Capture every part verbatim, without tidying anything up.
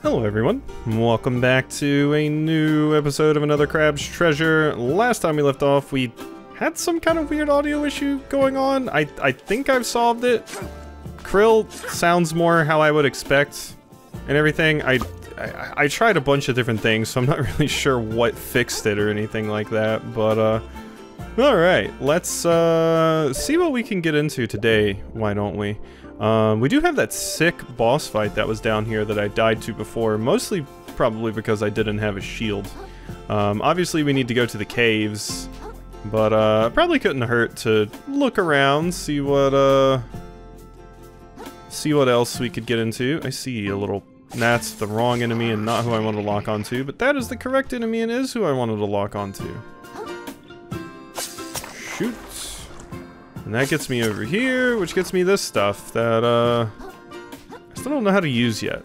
Hello everyone, and welcome back to a new episode of Another Crab's Treasure. Last time we left off, we had some kind of weird audio issue going on. I, I think I've solved it. Krill sounds more how I would expect and everything. I, I, I tried a bunch of different things, so I'm not really sure what fixed it or anything like that, but uh... Alright, let's uh, see what we can get into today, why don't we? Um, we do have that sick boss fight that was down here that I died to before, mostly probably because I didn't have a shield. Um, obviously we need to go to the caves, but uh, probably couldn't hurt to look around, see what uh, see what else we could get into. I see a little, that's the wrong enemy and not who I wanted to lock onto, but that is the correct enemy and is who I wanted to lock onto. Shoot. And that gets me over here, which gets me this stuff that, uh, I still don't know how to use yet.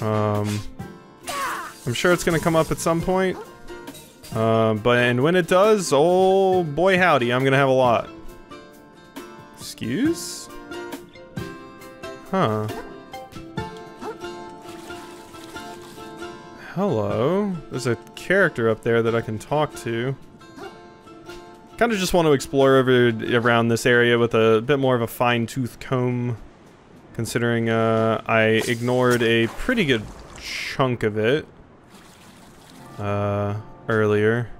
Um, I'm sure it's gonna come up at some point. Uh, but, and when it does, oh boy howdy, I'm gonna have a lot. Excuse? Huh. Hello. There's a character up there that I can talk to. Kind of just want to explore over around this area with a bit more of a fine-tooth comb, considering uh, I ignored a pretty good chunk of it uh, earlier.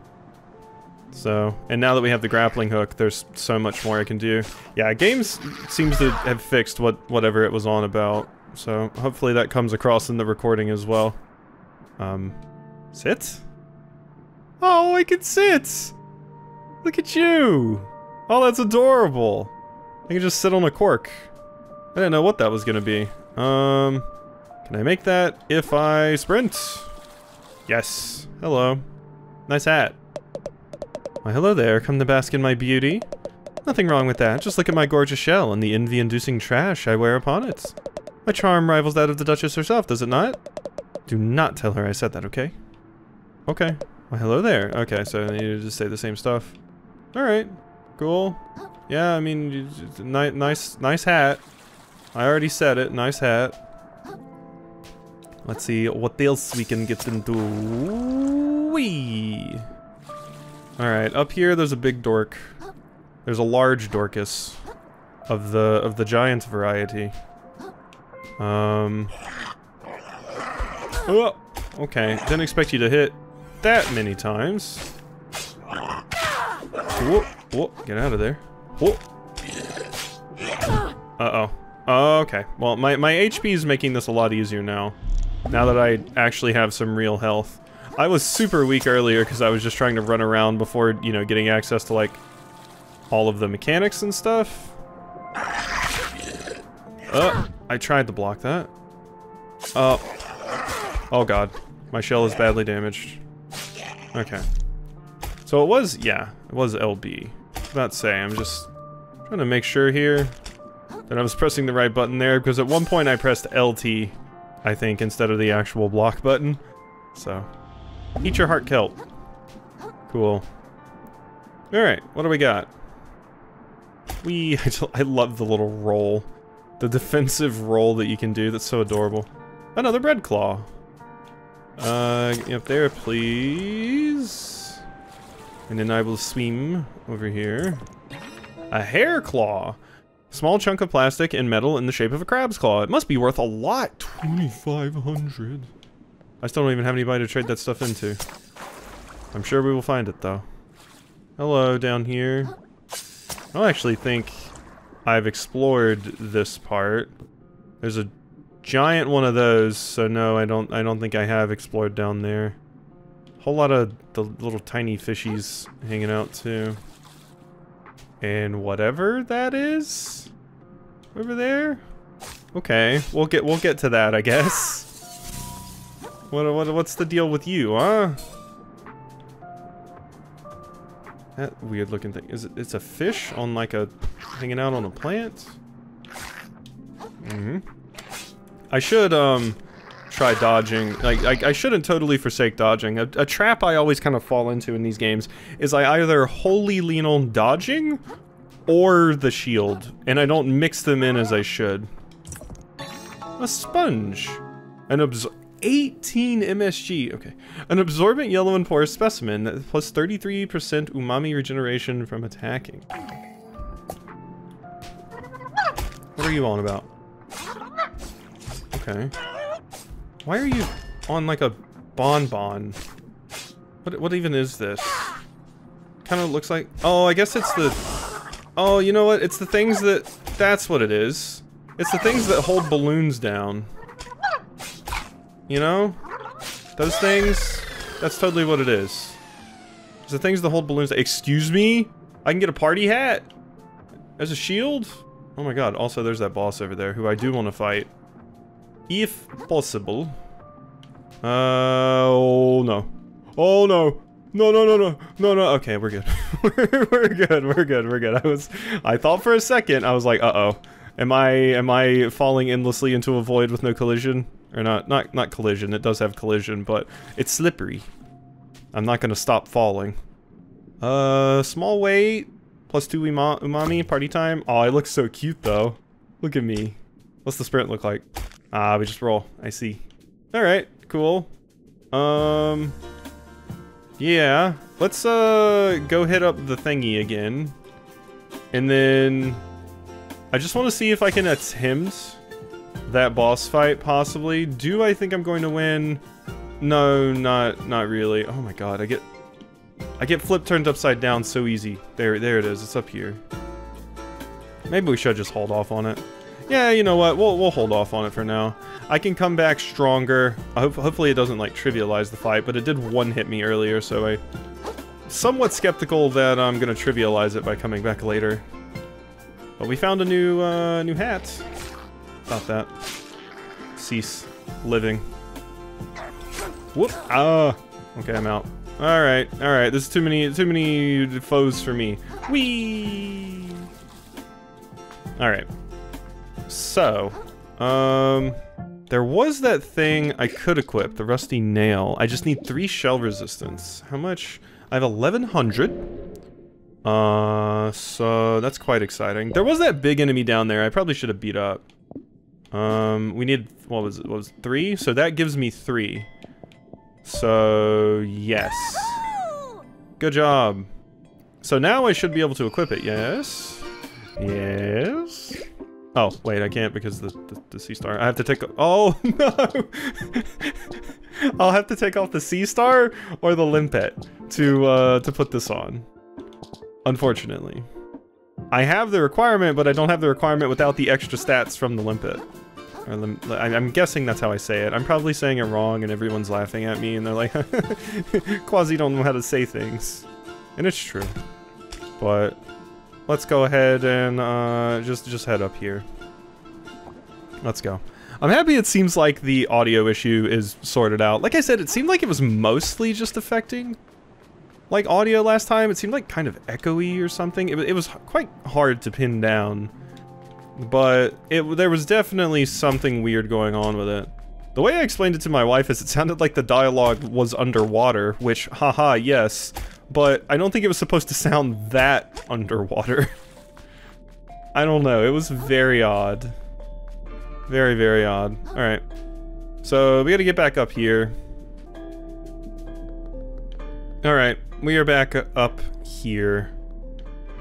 So, and now that we have the grappling hook, there's so much more I can do. Yeah, games seems to have fixed what whatever it was on about, so hopefully that comes across in the recording as well. Um, sit? Oh, I can sit! Look at you! Oh, that's adorable! I can just sit on a cork. I didn't know what that was gonna be. Um, can I make that if I sprint? Yes. Hello. Nice hat. Why, hello there. Come to bask in my beauty. Nothing wrong with that. Just look at my gorgeous shell and the envy-inducing trash I wear upon it. My charm rivals that of the Duchess herself, does it not? Do not tell her I said that, okay? Okay. Why, hello there. Okay, so I need to just say the same stuff. Alright, cool. Yeah, I mean, ni nice nice hat. I already said it, nice hat. Let's see what else we can get into. Wee! Alright, up here there's a big dork. There's a large dorcas of the of the giant variety. Um oh, okay, didn't expect you to hit that many times. Whoop, whoop, get out of there. Whoop. Uh-oh. Okay. Well, my, my H P is making this a lot easier now. Now that I actually have some real health. I was super weak earlier because I was just trying to run around before, you know, getting access to, like, all of the mechanics and stuff. Oh, I tried to block that. Oh. Oh, God. My shell is badly damaged. Okay. So it was, yeah, it was L B. I was about to say, I'm just trying to make sure here that I was pressing the right button there, because at one point I pressed L T, I think, instead of the actual block button. So, eat your heart, kelp. Cool. Alright, what do we got? We, I, I love the little roll. The defensive roll that you can do, that's so adorable. Another bread claw. Uh, get me up there, please. And then I will swim over here. A hair claw! Small chunk of plastic and metal in the shape of a crab's claw. It must be worth a lot. twenty-five hundred. I still don't even have anybody to trade that stuff into. I'm sure we will find it though. Hello down here. I don't actually think I've explored this part. There's a giant one of those, so no, I don't I don't think I have explored down there. Whole lot of the little tiny fishies hanging out too. And whatever that is over there? Okay, we'll get we'll get to that, I guess. What what what's the deal with you, huh? That weird looking thing. Is it it's a fish on like a hanging out on a plant? Mm-hmm. I should um try dodging. Like, I, I shouldn't totally forsake dodging. A, a trap I always kind of fall into in these games is I either wholly lean on dodging or the shield, and I don't mix them in as I should. A sponge. An absor- eighteen M S G, okay. An absorbent yellow and poor specimen, plus thirty-three percent umami regeneration from attacking. What are you on about? Okay. Why are you on like a bonbon? What, what even is this? Kind of looks like... Oh, I guess it's the... Oh, you know what? It's the things that... That's what it is. It's the things that hold balloons down. You know? Those things... That's totally what it is. It's the things that hold balloons... Excuse me? I can get a party hat? As a shield? Oh my god. Also, there's that boss over there who I do want to fight. If possible. Uh... Oh, no. Oh, no. No, no, no, no, no, no. Okay, we're good. we're, we're good. We're good. We're good. I was, I thought for a second, I was like, uh-oh. Am I, am I falling endlessly into a void with no collision? Or not, not, not collision. It does have collision, but it's slippery. I'm not going to stop falling. Uh, small weight, plus two uma umami, party time. Oh, I look so cute, though. Look at me. What's the sprint look like? Ah, we just roll. I see. All right, cool. Um... Yeah, let's uh, go hit up the thingy again. And then I just want to see if I can attempt that boss fight, possibly. Do I think I'm going to win? No, not not really. Oh my god, I get I get flip turned upside down so easy. There, there it is. It's up here. Maybe we should just hold off on it. Yeah, you know what? We'll we'll hold off on it for now. I can come back stronger. I hope, hopefully it doesn't like trivialize the fight, but it did one hit me earlier, so I'm somewhat skeptical that I'm gonna trivialize it by coming back later. But we found a new uh, new hat. Stop that. Cease living. Whoop! Ah. Okay, I'm out. All right, all right. There's too many too many foes for me. Whee! All right. So, um, there was that thing I could equip, the rusty nail. I just need three shell resistance. How much? I have eleven hundred. Uh, so that's quite exciting. There was that big enemy down there I probably should have beat up. Um, we need, what was it? What was it, three? So that gives me three. So, yes. Good job. So now I should be able to equip it. Yes. Yes. Oh, wait, I can't because the, the, the sea star. I have to take, oh no! I'll have to take off the sea star or the limpet to, uh, to put this on. Unfortunately. I have the requirement, but I don't have the requirement without the extra stats from the limpet. Or lim I'm guessing that's how I say it. I'm probably saying it wrong and everyone's laughing at me and they're like, Quasi don't know how to say things. And it's true. But... Let's go ahead and uh, just just head up here. Let's go. I'm happy it seems like the audio issue is sorted out. Like I said, it seemed like it was mostly just affecting like audio last time. It seemed like kind of echoey or something. It, it was quite hard to pin down, but it there was definitely something weird going on with it. The way I explained it to my wife is it sounded like the dialogue was underwater, which, haha, yes. But I don't think it was supposed to sound that underwater. I don't know, it was very odd. Very, very odd. Alright. So, we gotta get back up here. Alright, we are back up here.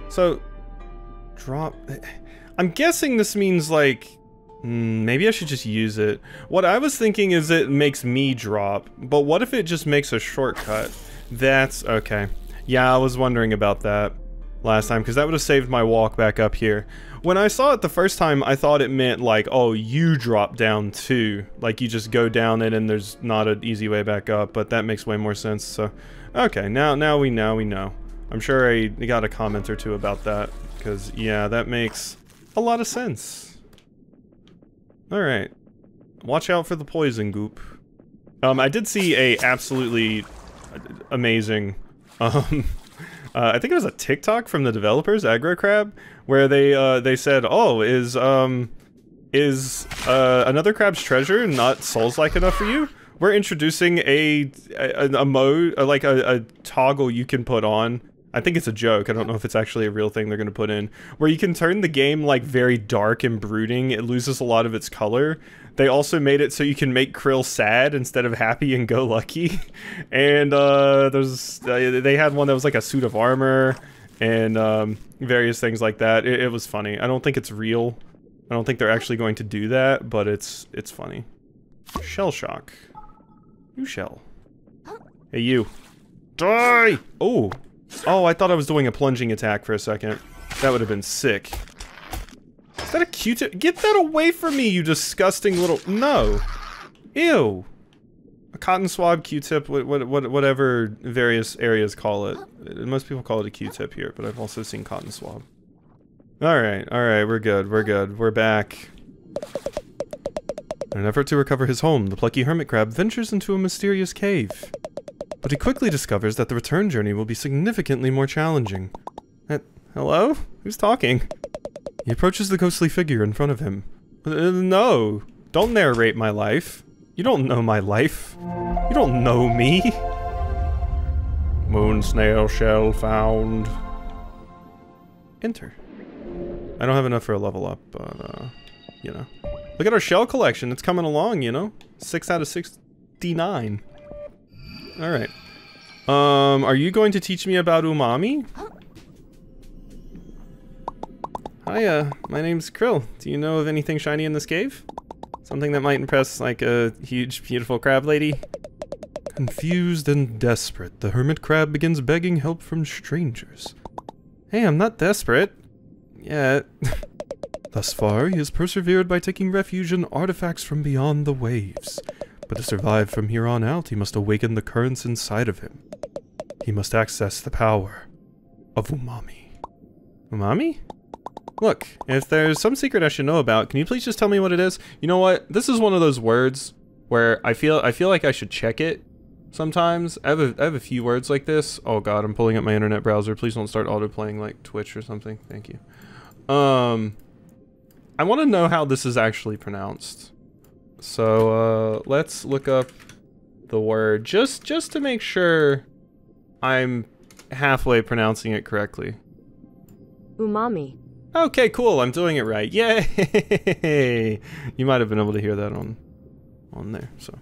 So, drop... I'm guessing this means, like... Maybe I should just use it. What I was thinking is it makes me drop, but what if it just makes a shortcut? That's okay. Yeah, I was wondering about that last time because that would have saved my walk back up here. When I saw it the first time, I thought it meant like, oh, you drop down too. Like you just go down it and there's not an easy way back up, but that makes way more sense. So, okay, now now we know, we know. I'm sure I got a comment or two about that because yeah, that makes a lot of sense. All right. Watch out for the poison goop. Um, I did see a absolutely amazing. Um, uh, I think it was a TikTok from the developers, AggroCrab, where they uh, they said, "Oh, is um, is uh, Another Crab's Treasure not Souls-like enough for you? We're introducing a a, a mode, like a, a toggle you can put on I think it's a joke. I don't know if it's actually a real thing they're going to put in. Where you can turn the game, like, very dark and brooding. It loses a lot of its color. They also made it so you can make Krill sad instead of happy and go lucky. And, uh, there's... Uh, they had one that was, like, a suit of armor. And, um, various things like that. It, it was funny. I don't think it's real. I don't think they're actually going to do that, but it's... It's funny. Shell shock. You shell. Hey, you. Die! Oh! Oh, I thought I was doing a plunging attack for a second. That would have been sick. Is that a Q-tip? Get that away from me, you disgusting little... No! Ew! A cotton swab, Q-tip, what, what, whatever various areas call it. Most people call it a Q-tip here, but I've also seen cotton swab. Alright, alright, we're good, we're good, we're back. In an effort to recover his home, the plucky hermit crab ventures into a mysterious cave. But he quickly discovers that the return journey will be significantly more challenging. Uh, hello? Who's talking? He approaches the ghostly figure in front of him. Uh, no! Don't narrate my life. You don't know my life. You don't know me. Moonsnail shell found. Enter. I don't have enough for a level up, but, uh, you know. Look at our shell collection. It's coming along, you know? six out of sixty-nine. All right. Um, are you going to teach me about umami? Hi, uh, my name's Krill. Do you know of anything shiny in this cave? Something that might impress, like, a huge, beautiful crab lady? Confused and desperate, the hermit crab begins begging help from strangers. Hey, I'm not desperate. Yet. Thus far, he has persevered by taking refuge in artifacts from beyond the waves. But to survive from here on out, he must awaken the currents inside of him. He must access the power of umami. Umami? Look, if there's some secret I should know about, can you please just tell me what it is? You know what? This is one of those words where I feel I feel like I should check it sometimes. I have a, I have a few words like this. Oh god, I'm pulling up my internet browser. Please don't start autoplaying like Twitch or something. Thank you. Um, I want to know how this is actually pronounced. So, uh, let's look up the word, just, just to make sure I'm halfway pronouncing it correctly. Umami. Okay, cool, I'm doing it right. Yay! You might have been able to hear that on, on there, so.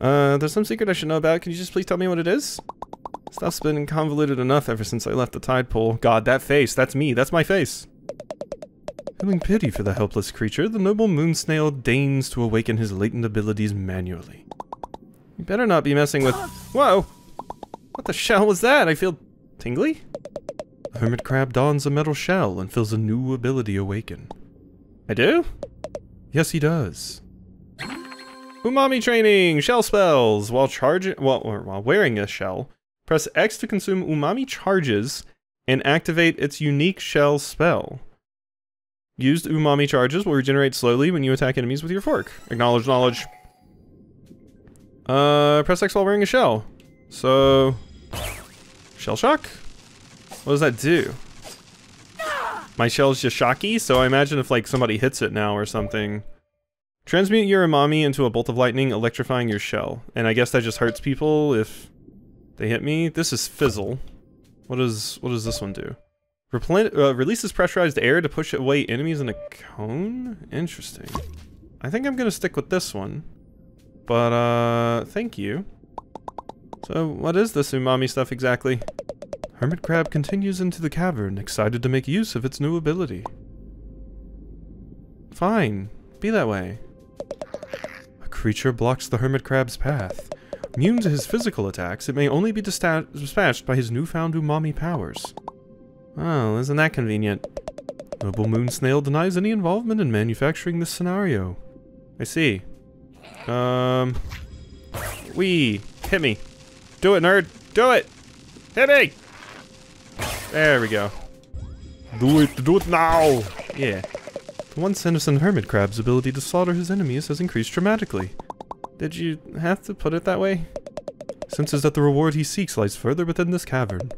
Uh, there's some secret I should know about. Can you just please tell me what it is? Stuff's been convoluted enough ever since I left the tide pool. God, that face, that's me, that's my face. Feeling pity for the helpless creature, the noble moonsnail deigns to awaken his latent abilities manually. You better not be messing with- Whoa! What the shell was that? I feel tingly? The hermit crab dons a metal shell and feels a new ability awaken. I do? Yes, he does. Umami training! Shell spells! While charging- well, or while wearing a shell, press X to consume umami charges and activate its unique shell spell. Used umami charges will regenerate slowly when you attack enemies with your fork. Acknowledge knowledge. Uh, press X while wearing a shell. So... Shell shock? What does that do? My shell's just shocky, so I imagine if, like, somebody hits it now or something. Transmute your umami into a bolt of lightning, electrifying your shell. And I guess that just hurts people if they hit me. This is fizzle. What does, what does this one do? Replen- uh, releases pressurized air to push away enemies in a cone? Interesting. I think I'm gonna stick with this one. But, uh, thank you. So, what is this umami stuff exactly? Hermit crab continues into the cavern, excited to make use of its new ability. Fine. Be that way. A creature blocks the hermit crab's path. Immune to his physical attacks, it may only be dispatched by his newfound umami powers. Oh, isn't that convenient? Noble Moonsnail denies any involvement in manufacturing this scenario. I see. Um... Wee! Hit me! Do it, nerd! Do it! Hit me! There we go. Do it! Do it now! Yeah. The once innocent hermit crab's ability to slaughter his enemies has increased dramatically. Did you have to put it that way? Senses that the reward he seeks lies further within this cavern,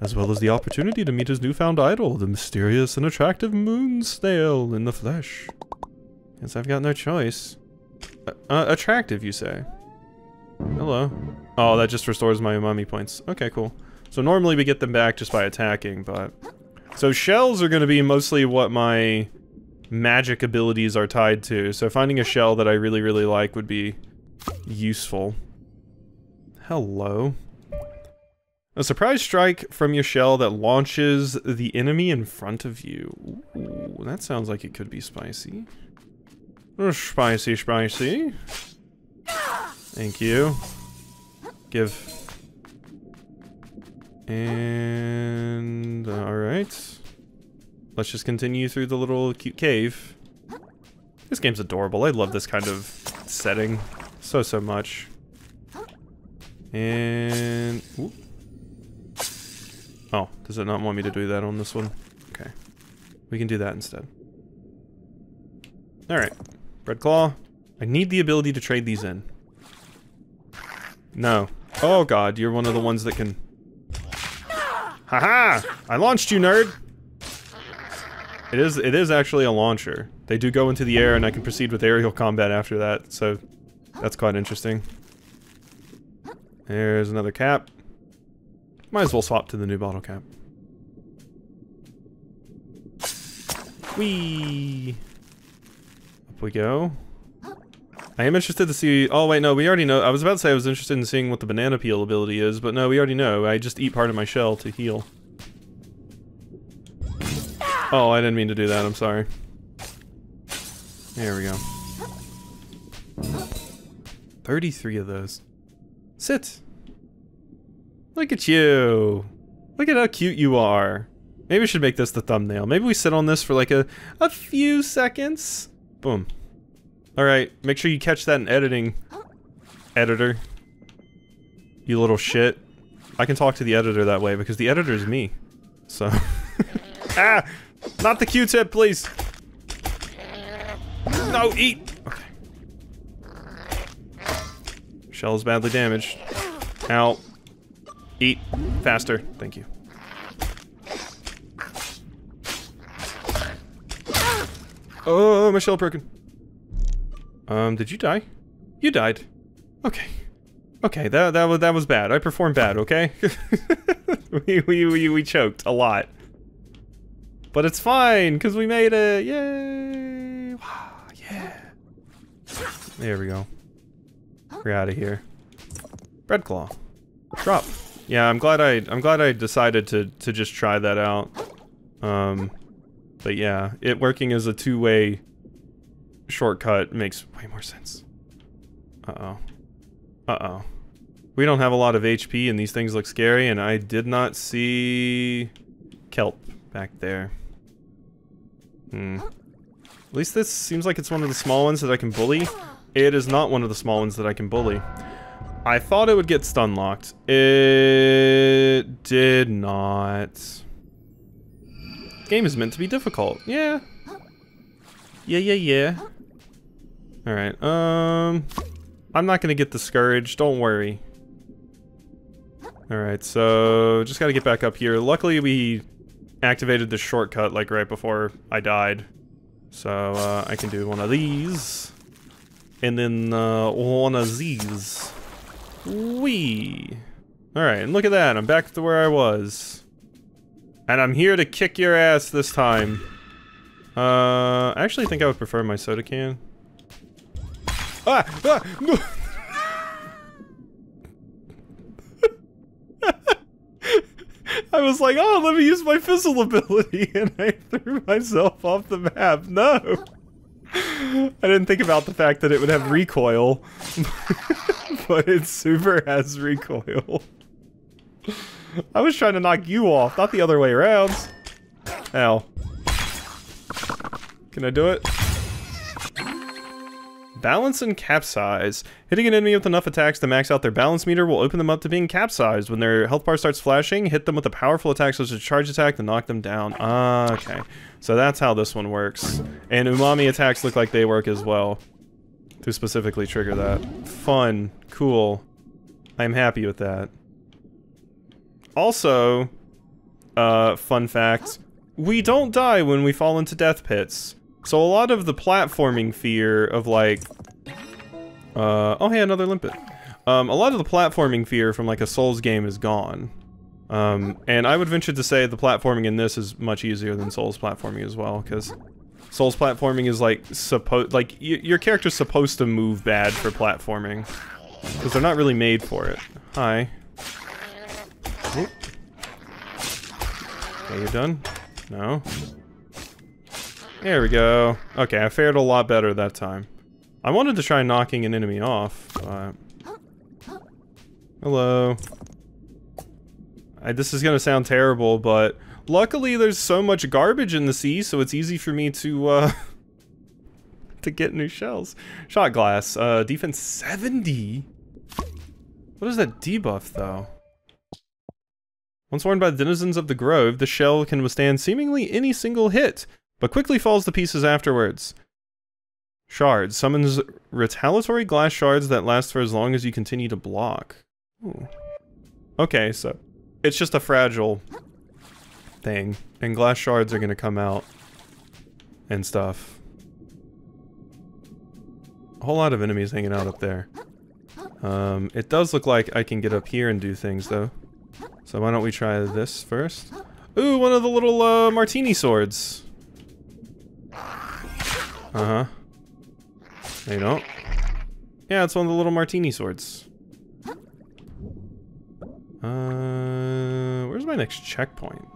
as well as the opportunity to meet his newfound idol, the mysterious and attractive moonsnail in the flesh. Guess I've got no choice. Uh, uh, attractive, you say? Hello. Oh, that just restores my umami points. Okay, cool. So normally we get them back just by attacking, but... So shells are going to be mostly what my magic abilities are tied to, so finding a shell that I really, really like would be useful. Hello. A surprise strike from your shell that launches the enemy in front of you. Ooh, that sounds like it could be spicy. Oh, spicy, spicy. Thank you. Give. And... alright. Let's just continue through the little cute cave. This game's adorable. I love this kind of setting so, so much. And... ooh. Oh, does it not want me to do that on this one? Okay. We can do that instead. Alright. Red Claw. I need the ability to trade these in. No. Oh god, you're one of the ones that can... Haha! I launched you, nerd! It is, it is actually a launcher. They do go into the air and I can proceed with aerial combat after that, so... that's quite interesting. There's another cap. Might as well swap to the new bottle cap. Whee! Up we go. I am interested to see- oh wait, no, we already know- I was about to say I was interested in seeing what the banana peel ability is, but no, we already know. I just eat part of my shell to heal. Oh, I didn't mean to do that, I'm sorry. There we go. thirty-three of those. Sit! Look at you! Look at how cute you are. Maybe we should make this the thumbnail. Maybe we sit on this for like a, a few seconds. Boom. Alright, make sure you catch that in editing. Editor. You little shit. I can talk to the editor that way because the editor is me. So. Ah! Not the Q-tip, please! No, eat! Okay. Shell is badly damaged. Ow. Eat. Faster. Thank you. Oh, my shell broken. Um, did you die? You died. Okay. Okay, that, that was, that was bad. I performed bad, okay? we, we, we, we choked a lot. But it's fine, because we made it! Yay! Wow, yeah! There we go. We're out of here. Red Claw. Drop. Yeah, I'm glad I I'm glad I decided to to just try that out. Um, but yeah, it working as a two-way shortcut makes way more sense. Uh-oh. Uh-oh. We don't have a lot of H P and these things look scary, and I did not see kelp back there. Hmm. At least this seems like it's one of the small ones that I can bully. It is not one of the small ones that I can bully. I thought it would get stun locked. It did not. This game is meant to be difficult. Yeah. Yeah, yeah, yeah. Alright, um... I'm not gonna get discouraged, don't worry. Alright, so... just gotta get back up here. Luckily, we activated the shortcut, like, right before I died. So, uh, I can do one of these. And then, uh, one of these. Wee. Alright, and look at that, I'm back to where I was. And I'm here to kick your ass this time. Uh, I actually think I would prefer my soda can. Ah! Ah! No! I was like, oh, let me use my fizzle ability, and I threw myself off the map. No! I didn't think about the fact that it would have recoil. But it super has recoil. I was trying to knock you off, not the other way around. Ow. Can I do it? Balance and capsize. Hitting an enemy with enough attacks to max out their balance meter will open them up to being capsized. When their health bar starts flashing, hit them with a powerful attack such as a charge attack to knock them down. Ah, okay. So that's how this one works. And umami attacks look like they work as well. To specifically trigger that. Fun. Cool. I'm happy with that. Also, uh, fun fact, we don't die when we fall into death pits. So a lot of the platforming fear of like, uh, oh hey, another limpet. Um, a lot of the platforming fear from like a Souls game is gone. Um, and I would venture to say the platforming in this is much easier than Souls platforming as well, because Souls platforming is like supposed like y your character's supposed to move bad for platforming, because they're not really made for it. Hi. Oop. Okay, you're done? No. There we go. Okay, I fared a lot better that time. I wanted to try knocking an enemy off, but... Hello. I, this is gonna sound terrible, but luckily there's so much garbage in the sea, so it's easy for me to uh, to get new shells. Shot glass, uh, defense seventy. What is that debuff though? Once worn by the denizens of the grove, the shell can withstand seemingly any single hit, but quickly falls to pieces afterwards. Shards summons retaliatory glass shards that last for as long as you continue to block. Ooh. Okay, so. It's just a fragile thing, and glass shards are gonna come out and stuff. A whole lot of enemies hanging out up there. Um, it does look like I can get up here and do things though. So why don't we try this first? Ooh, one of the little uh, martini swords. Uh-huh. They don't. Yeah, it's one of the little martini swords. Uh, where's my next checkpoint?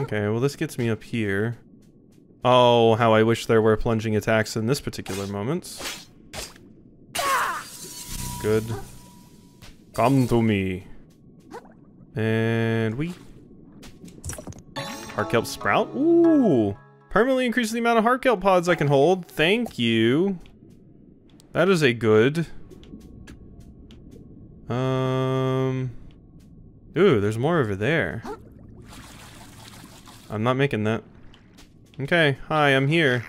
Okay, well this gets me up here. Oh, how I wish there were plunging attacks in this particular moment. Good. Come to me. And we. Heartkelp sprout? Ooh! Permanently increases the amount of heartkelp pods I can hold. Thank you. That is a good. Um. Ooh, there's more over there. I'm not making that. Okay, hi, I'm here.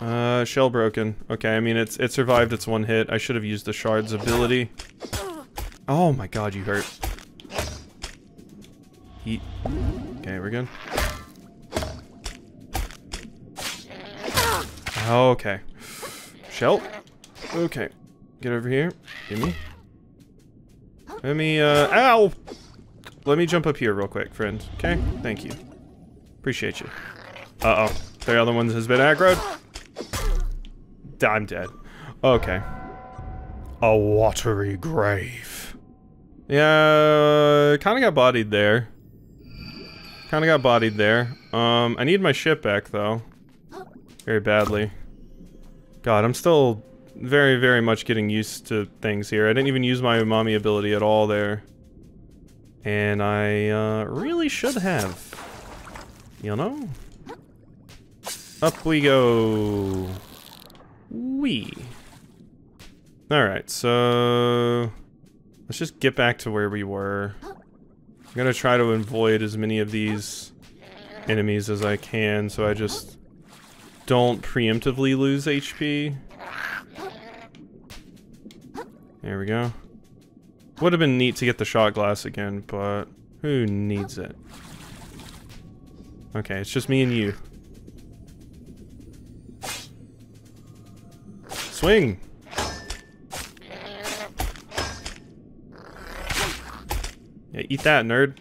Uh, shell broken. Okay, I mean it's it survived its one hit. I should have used the shard's ability. Oh my god, you hurt. Eat. Okay, we're good. Okay. Shell. Okay. Get over here. Give me. Let me, uh, ow! Let me jump up here real quick, friend. Okay? Thank you. Appreciate you. Uh-oh. The other one has been aggroed. I'm dead. Okay. A watery grave. Yeah, kinda got bodied there. Kinda got bodied there. Um, I need my ship back, though. Very badly. God, I'm still... Very, very much getting used to things here. I didn't even use my Umami ability at all there. And I uh, really should have. You know? Up we go. Wee. Alright, so... Let's just get back to where we were. I'm gonna try to avoid as many of these enemies as I can, so I just don't preemptively lose H P. There we go. Would have been neat to get the shot glass again, but who needs it? Okay, it's just me and you. Swing! Yeah, eat that, nerd.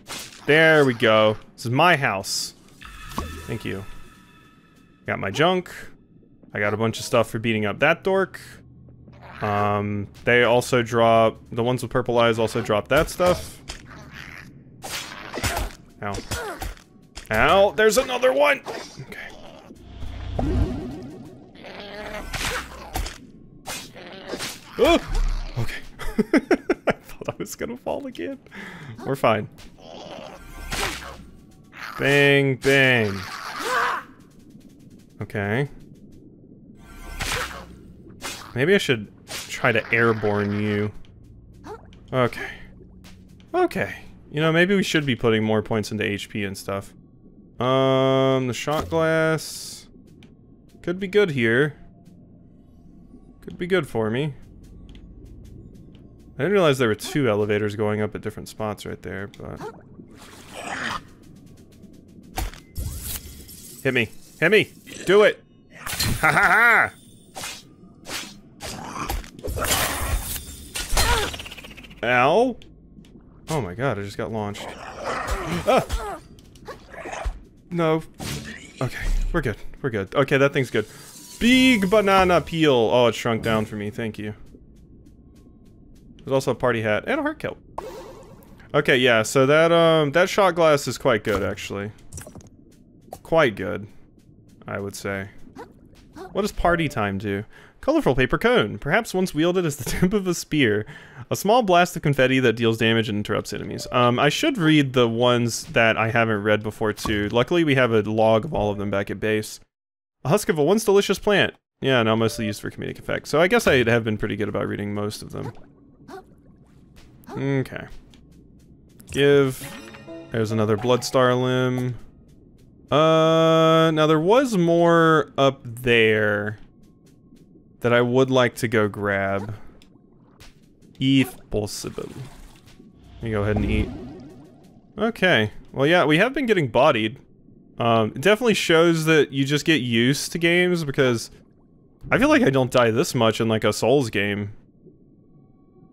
There we go. This is my house. Thank you. Got my junk. I got a bunch of stuff for beating up that dork. Um, they also drop, the ones with purple eyes also drop that stuff. Ow. Ow, there's another one! Okay. Oh! Okay. I thought I was gonna fall again. We're fine. Bang, bang. Okay. Maybe I should... try to airborne you. Okay. Okay. You know, maybe we should be putting more points into H P and stuff. Um, the shot glass... Could be good here. Could be good for me. I didn't realize there were two elevators going up at different spots right there, but... Hit me. Hit me! Do it! Ha ha ha! Ow! Oh my god, I just got launched. Ah! No. Okay, we're good. We're good. Okay, that thing's good. Big banana peel! Oh, it shrunk down for me. Thank you. There's also a party hat and a heart kelp. Okay, yeah, so that, um, that shot glass is quite good, actually. Quite good, I would say. What does party time do? Colorful paper cone, perhaps once wielded as the tip of a spear. A small blast of confetti that deals damage and interrupts enemies. Um, I should read the ones that I haven't read before, too. Luckily, we have a log of all of them back at base. A husk of a once delicious plant. Yeah, now mostly used for comedic effect. So I guess I have been pretty good about reading most of them. Okay. Give. There's another bloodstar limb. Uh, now there was more up there that I would like to go grab, if possible. Let me go ahead and eat. Okay. Well, yeah, we have been getting bodied. Um, it definitely shows that you just get used to games, because I feel like I don't die this much in like a Souls game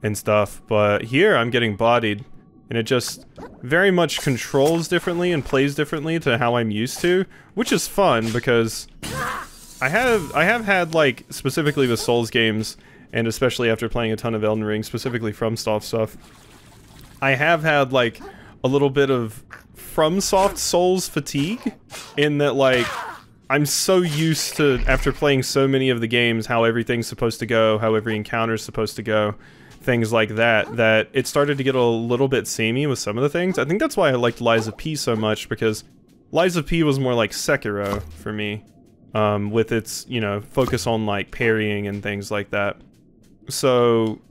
and stuff, but here I'm getting bodied. And it just very much controls differently and plays differently to how I'm used to, which is fun because I have I have had, like, specifically with Souls games, and especially after playing a ton of Elden Ring, specifically FromSoft stuff, I have had like a little bit of FromSoft Souls fatigue, in that, like, I'm so used to, after playing so many of the games, how everything's supposed to go, how every encounter's supposed to go, things like that, that it started to get a little bit samey with some of the things. I think that's why I liked Lies of P so much, because Lies of P was more like Sekiro for me, um, with its, you know, focus on, like, parrying and things like that. So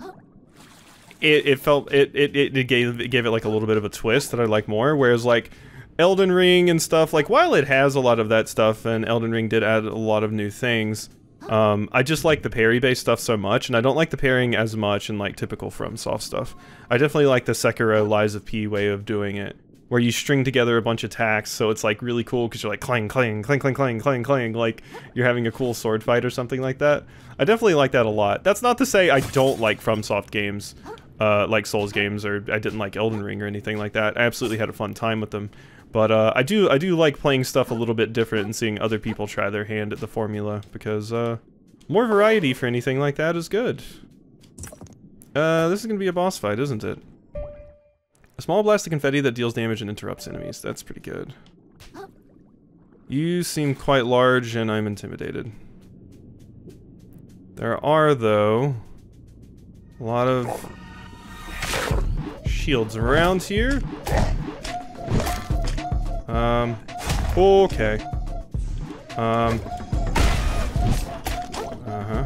it, it felt, it, it, it, gave, it gave it like a little bit of a twist that I like more, whereas like Elden Ring and stuff, like, while it has a lot of that stuff, and Elden Ring did add a lot of new things, Um, I just like the parry-based stuff so much, and I don't like the parrying as much in, like, typical FromSoft stuff. I definitely like the Sekiro Lies of P way of doing it, where you string together a bunch of attacks, so it's, like, really cool, because you're like, clang, clang, clang, clang, clang, clang, clang, like, you're having a cool sword fight or something like that. I definitely like that a lot. That's not to say I don't like FromSoft games, uh, like Souls games, or I didn't like Elden Ring or anything like that. I absolutely had a fun time with them, but uh, I do I do like playing stuff a little bit different and seeing other people try their hand at the formula, because uh, more variety for anything like that is good. Uh, this is gonna be a boss fight, isn't it? A small blast of confetti that deals damage and interrupts enemies. That's pretty good. You seem quite large, and I'm intimidated. There are, though, a lot of shields around here. Um, okay. Um. Uh-huh.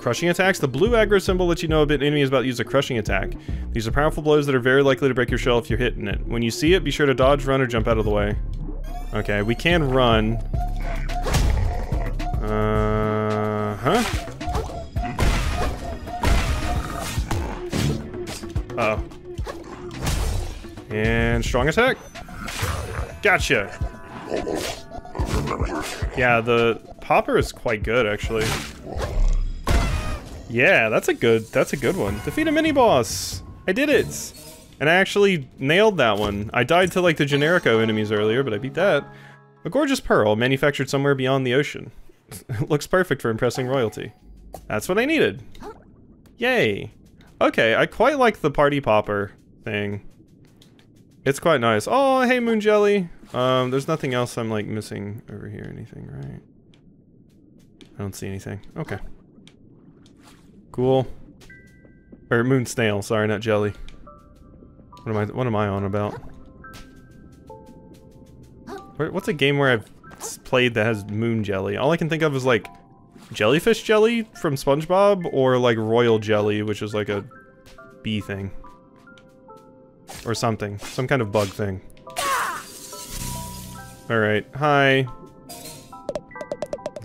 Crushing attacks. The blue aggro symbol lets you know a bit enemy is about to use a crushing attack. These are powerful blows that are very likely to break your shell if you're hitting it. When you see it, be sure to dodge, run, or jump out of the way. Okay, we can run. Uh-huh. Uh-oh. And strong attack. Gotcha! Yeah, the popper is quite good, actually. Yeah, that's a good, that's a good one. Defeat a mini-boss! I did it! And I actually nailed that one. I died to, like, the Generico enemies earlier, but I beat that. A gorgeous pearl, manufactured somewhere beyond the ocean. Looks perfect for impressing royalty. That's what I needed. Yay! Okay, I quite like the party popper thing. It's quite nice. Oh, hey, Moon Jelly. Um, there's nothing else I'm, like, missing over here, anything, right? I don't see anything. Okay. Cool. Or Moonsnail, sorry, not Jelly. What am I, what am I on about? What's a game where I've played that has Moon Jelly? All I can think of is, like, Jellyfish Jelly from SpongeBob, or, like, Royal Jelly, which is, like, a bee thing. Or something. Some kind of bug thing. Alright, hi.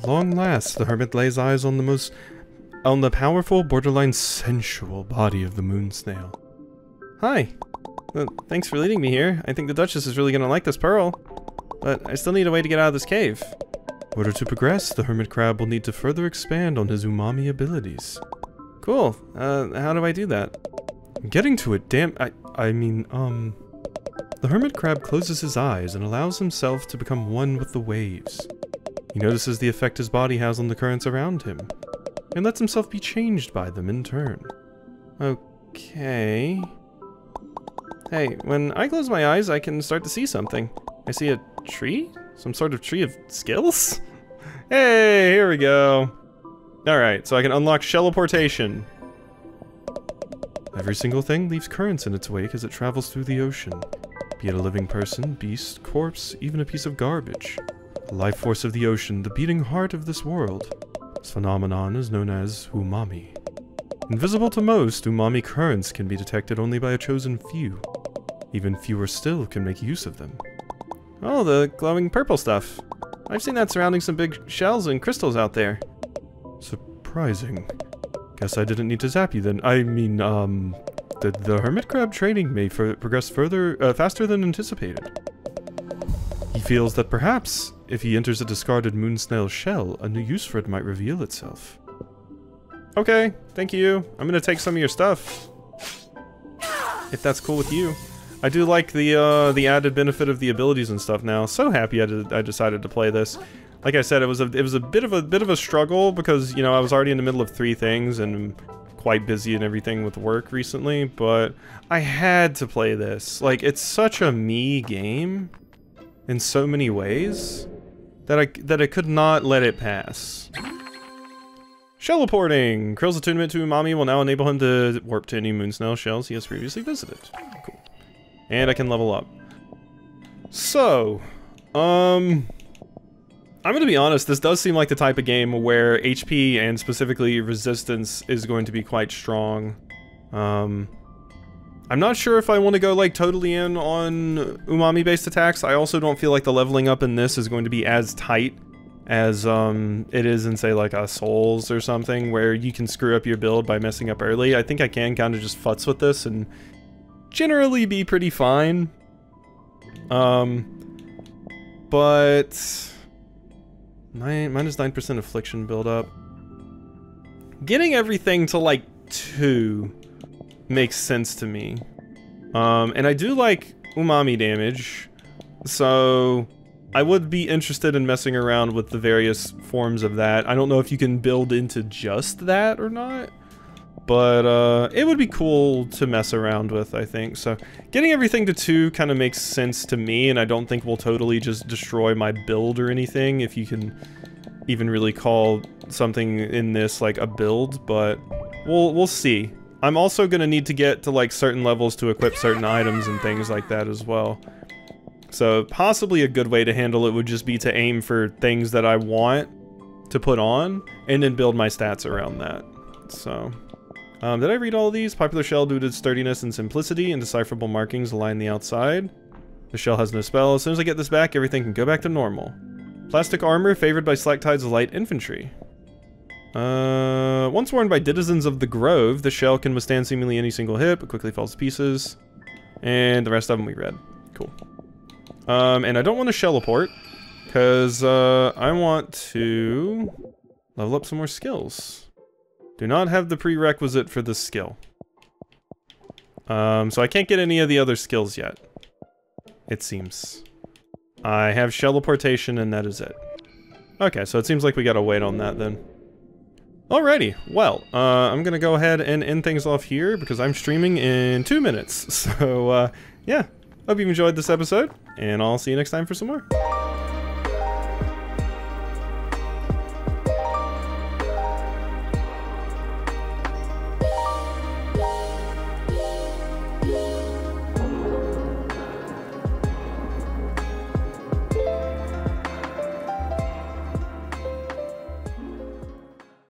Long last, the hermit lays eyes on the most... on the powerful, borderline sensual body of the moon snail. Hi. Well, thanks for leading me here. I think the Duchess is really gonna like this pearl. But I still need a way to get out of this cave. In order to progress, the hermit crab will need to further expand on his umami abilities. Cool. Uh, how do I do that? I'm getting to it, damn. I, I mean, um... The hermit crab closes his eyes and allows himself to become one with the waves. He notices the effect his body has on the currents around him, and lets himself be changed by them in turn. Okay... Hey, when I close my eyes, I can start to see something. I see a tree? Some sort of tree of skills? Hey, here we go. Alright, so I can unlock shelliportation. Every single thing leaves currents in its wake as it travels through the ocean. Be it a living person, beast, corpse, even a piece of garbage. The life force of the ocean, the beating heart of this world. This phenomenon is known as umami. Invisible to most, umami currents can be detected only by a chosen few. Even fewer still can make use of them. Oh, the glowing purple stuff. I've seen that surrounding some big shells and crystals out there. Surprising. Guess I didn't need to zap you then. I mean, um... The, the hermit crab training may for, progress further, uh, faster than anticipated. He feels that perhaps, if he enters a discarded moonsnail shell, a new use for it might reveal itself. Okay, thank you. I'm gonna take some of your stuff. If that's cool with you. I do like the uh, the added benefit of the abilities and stuff now. So happy I, did, I decided to play this. Like I said, it was a it was a bit of a bit of a struggle because you know I was already in the middle of three things and quite busy and everything with work recently. But I had to play this. Like it's such a me game in so many ways that I that I could not let it pass. Shelliporting! Krill's attunement to Umami will now enable him to warp to any moonsnail shells he has previously visited. Cool. And I can level up. So, um... I'm gonna be honest, this does seem like the type of game where H P and specifically resistance is going to be quite strong. Um... I'm not sure if I want to go like totally in on umami-based attacks. I also don't feel like the leveling up in this is going to be as tight as um, it is in, say, like a Souls or something, where you can screw up your build by messing up early. I think I can kind of just futz with this and generally be pretty fine. Um, but... Nine, minus nine percent affliction buildup. Getting everything to, like, two makes sense to me. Um, and I do like umami damage, so... I would be interested in messing around with the various forms of that. I don't know if you can build into just that or not, but uh, it would be cool to mess around with, I think. So getting everything to two kind of makes sense to me, and I don't think we'll totally just destroy my build or anything, if you can even really call something in this like a build, but we'll, we'll see. I'm also going to need to get to like certain levels to equip certain items and things like that as well. So possibly a good way to handle it would just be to aim for things that I want to put on and then build my stats around that. So, um, did I read all of these? Popular shell due to its sturdiness and simplicity, indecipherable markings align the outside. The shell has no spell. As soon as I get this back, everything can go back to normal. Plastic armor favored by slack tides of light infantry. Uh, once worn by denizens of the grove, the shell can withstand seemingly any single hit, but quickly falls to pieces. And the rest of them we read. Cool. Um, and I don't want to shelliport, because uh, I want to level up some more skills. Do not have the prerequisite for this skill. Um, so I can't get any of the other skills yet, it seems. I have shelliportation and that is it. Okay, so it seems like we gotta wait on that then. Alrighty, well, uh, I'm gonna go ahead and end things off here, because I'm streaming in two minutes. So, uh, yeah. Hope you've enjoyed this episode, and I'll see you next time for some more.